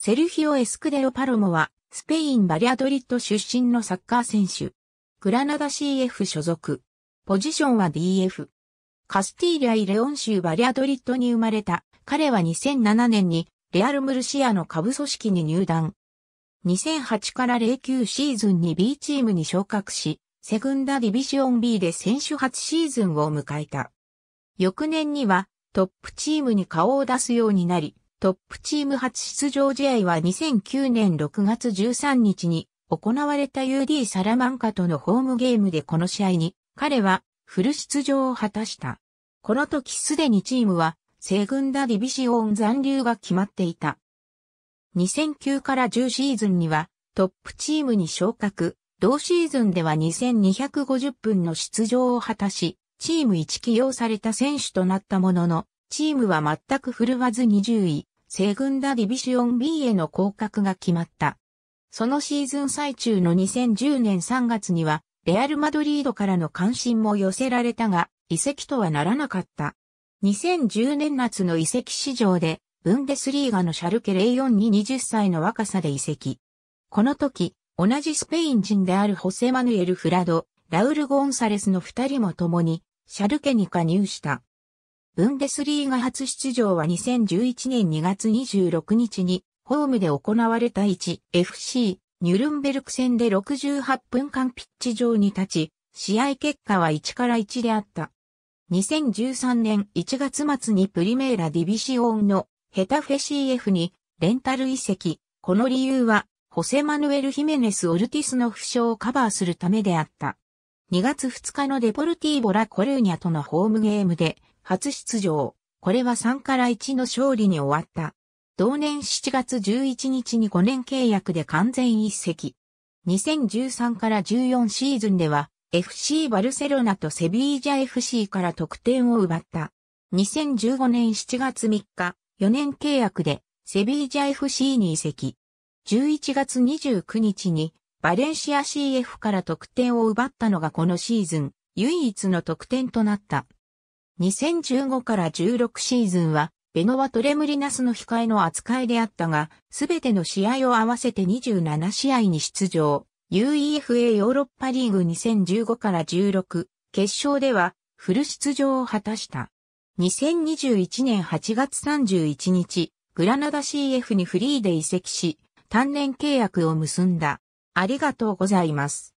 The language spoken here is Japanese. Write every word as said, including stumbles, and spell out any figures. セルヒオ・エスクデロ・パロモは、スペイン・バリアドリッド出身のサッカー選手。グラナダ シーエフ 所属。ポジションは ディーエフ。カスティーリャ・イ・レオン州バリアドリッドに生まれた。彼はにせんななねんに、レアル・ムルシアの下部組織に入団。にせんはちからゼロきゅうシーズンに ビー チームに昇格し、セグンダ・ディビシオン ビー で選手初シーズンを迎えた。翌年には、トップチームに顔を出すようになり、トップチーム初出場試合はにせんきゅうねんろくがつじゅうさんにちに行われた ユーディー サラマンカとのホームゲームでこの試合に彼はフル出場を果たした。この時すでにチームはセグンダ・ディビシオン残留が決まっていた。にせんきゅうからじゅうシーズンにはトップチームに昇格、同シーズンではにせんにひゃくごじゅっぷんの出場を果たし、チームいち起用された選手となったものの、チームは全く振るわずにじゅうい。セグンダ・ディビシオン ビー への降格が決まった。そのシーズン最中のにせんじゅうねんさんがつには、レアル・マドリードからの関心も寄せられたが、移籍とはならなかった。にせんじゅうねん夏の移籍市場で、ブンデスリーガのシャルケゼロよんにはたちの若さで移籍。この時、同じスペイン人であるホセ・マヌエル・フラド、ラウル・ゴンサレスのふたりも共に、シャルケに加入した。ブンデスリーガ初出場はにせんじゅういちねんにがつにじゅうろくにちにホームで行われた いちエフシー ニュルンベルク戦でろくじゅうはちふんかんピッチ上に立ち、試合結果はいちからいちであった。にせんじゅうさんねんいちがつ末にプリメイラディビシオンのヘタフェ シーエフ にレンタル移籍。この理由はホセ・マヌエル・ヒメネス・オルティスの負傷をカバーするためであった。にがつふつかのデポルティーボ・ラ・コルーニャとのホームゲームで、初出場。これはさんからいちの勝利に終わった。同年しちがつじゅういちにちにごねん契約で完全移籍。にせんじゅうさんからじゅうよんシーズンでは エフシー バルセロナとセビージャ エフシー から得点を奪った。にせんじゅうごねんしちがつみっか、よねん契約でセビージャ エフシー に移籍。じゅういちがつにじゅうくにちにバレンシア シーエフ から得点を奪ったのがこのシーズン、唯一の得点となった。にせんじゅうごからじゅうろくシーズンは、ベノワ・トレムリナスの控えの扱いであったが、すべての試合を合わせてにじゅうなな試合に出場。UEFA ヨーロッパリーグにせんじゅうごからじゅうろく、決勝では、フル出場を果たした。にせんにじゅういちねんはちがつさんじゅういちにち、グラナダ シーエフ にフリーで移籍し、単年契約を結んだ。ありがとうございます。